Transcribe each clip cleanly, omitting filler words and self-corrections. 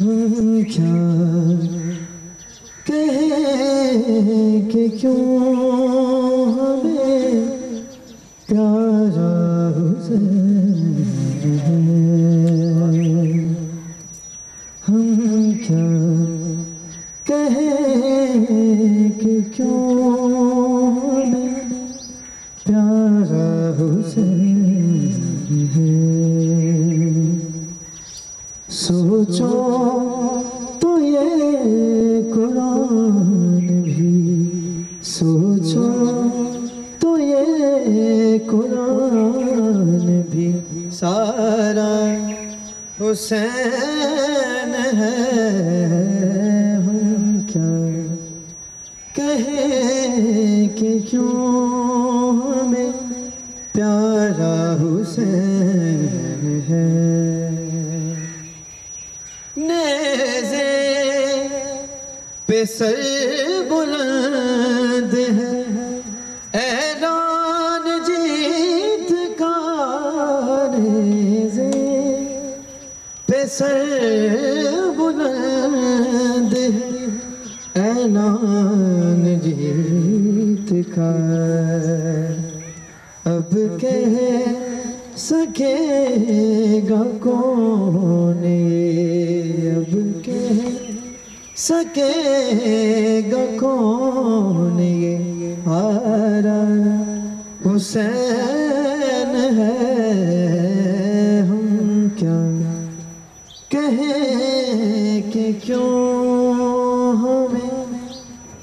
हम क्या कहें कि क्यों हमें प्यारा हुसैन है। हम क्या कहें कि क्यों हमें प्यारा हुसैन है। सोचो तो ये कुरान भी, सोचो तो ये कुरान भी सारा हुसैन है। हम क्या कहें कि क्यों हमें प्यारा हुसैन है। नेज़े पे सर बुलंद है ऐलान जीत का। नेज़े पे सर बुलंद है ऐलान जीत का। अब कह सकेगा कौन, अब कह सकेगा कौन ये हारा हुसैन है। हम क्या कहें कि क्यों हमें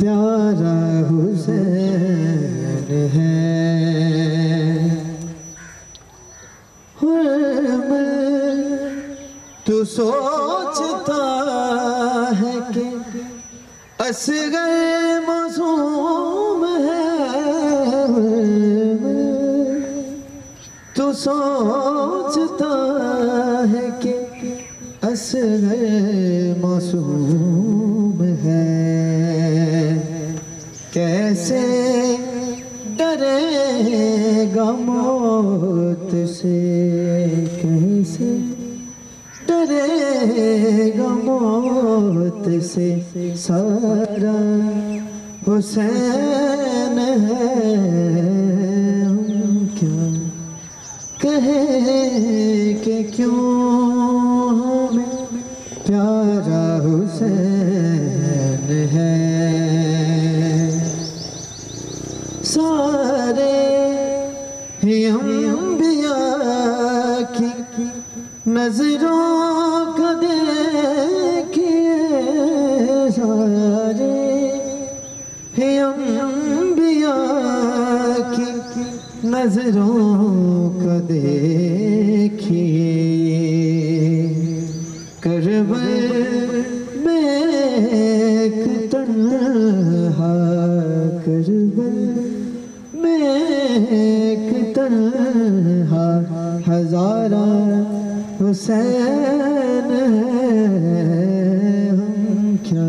प्यारा हुसैन है। तू सोचता है कि असगर मासूम है। तू सोचता है कि असगर मासूम है। कैसे डरेगा मौत से, कैसे डरेगा मौत से सारा हुसैन है। हम क्या कहें कि क्यों हमें प्यारा हुसैन है। सारे अंबिया की नजरों को देखिए, सारे अंबिया की नजरों को देखिए। करबल में एक तन्हा, करबल एक तन्हा हजारा हुसैन है। हम क्या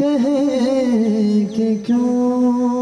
कहें कि क्यों